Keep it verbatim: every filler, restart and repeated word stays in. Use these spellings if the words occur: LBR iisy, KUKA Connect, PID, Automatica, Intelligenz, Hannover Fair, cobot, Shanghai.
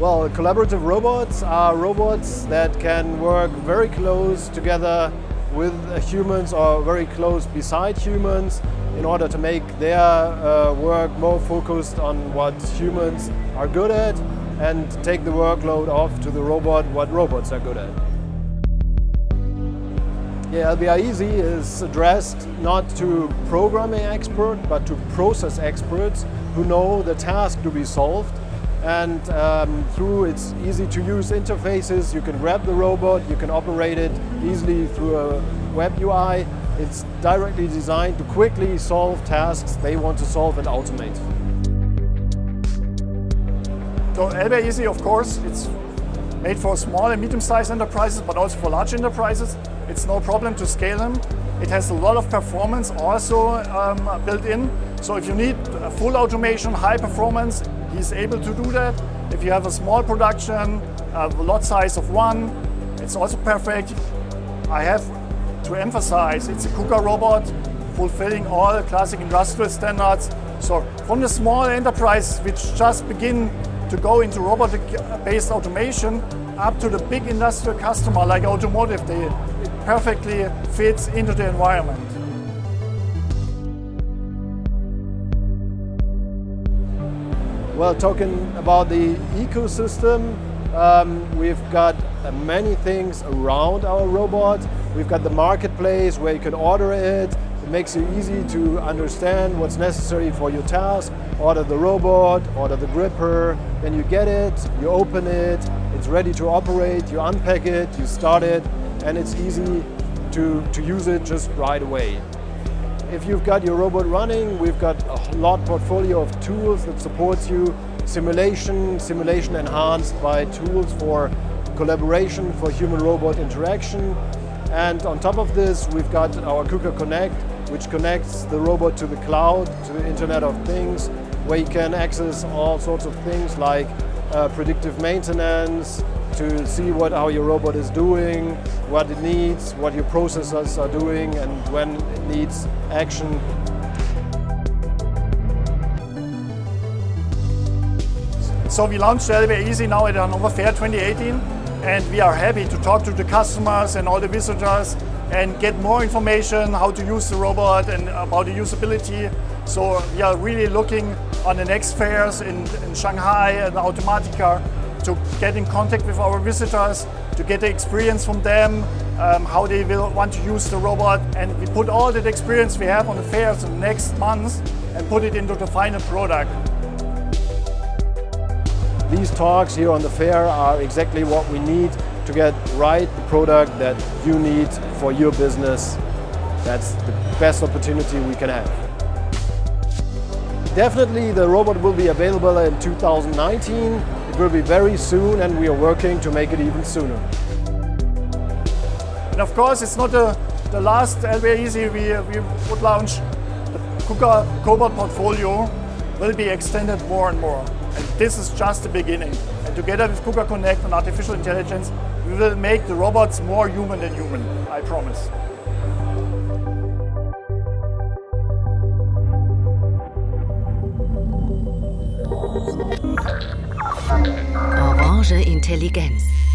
Well, collaborative robots are robots that can work very close together with humans or very close beside humans in order to make their uh, work more focused on what humans are good at and take the workload off to the robot what robots are good at. Yeah, L B R iisy is addressed not to programming experts but to process experts who know the task to be solved, and um, through its easy-to-use interfaces you can grab the robot, you can operate it easily through a web U I. It's directly designed to quickly solve tasks they want to solve and automate. So L B R iisy, of course, it's made for small and medium-sized enterprises but also for large enterprises. It's no problem to scale them. It has a lot of performance also um, built in. So if you need full automation, high performance, he's able to do that. If you have a small production, a lot size of one, it's also perfect. I have to emphasize, it's a KUKA robot fulfilling all classic industrial standards. So from the small enterprise, which just begin to go into robotic-based automation, up to the big industrial customer like automotive, they, it perfectly fits into the environment. Well, talking about the ecosystem, um, we've got uh, many things around our robot. We've got the marketplace where you can order it. It makes it easy to understand what's necessary for your task. Order the robot, order the gripper, then you get it, you open it, it's ready to operate, you unpack it, you start it, and it's easy to, to use it just right away. If you've got your robot running, we've got a lot portfolio of tools that supports you. Simulation, simulation enhanced by tools for collaboration, for human-robot interaction. And on top of this, we've got our KUKA Connect, which connects the robot to the cloud, to the Internet of Things, where you can access all sorts of things like uh, predictive maintenance, to see what how your robot is doing, what it needs, what your processors are doing, and when it needs action. So we launched L B R iisy now at Hannover Fair twenty eighteen, and we are happy to talk to the customers and all the visitors and get more information how to use the robot and about the usability. So we are really looking on the next fairs in, in Shanghai and Automatica to get in contact with our visitors, to get the experience from them, um, how they will want to use the robot. And we put all that experience we have on the fairs in the next months and put it into the final product. These talks here on the fair are exactly what we need to get right the product that you need for your business. That's the best opportunity we can have. Definitely the robot will be available in two thousand nineteen. It will be very soon, and we are working to make it even sooner. And of course, it's not the, the last L B R iisy we, we would launch. The KUKA Cobot portfolio will be extended more and more. And this is just the beginning. And together with KUKA Connect and Artificial Intelligence, we will make the robots more human than human, I promise. Orange Intelligenz.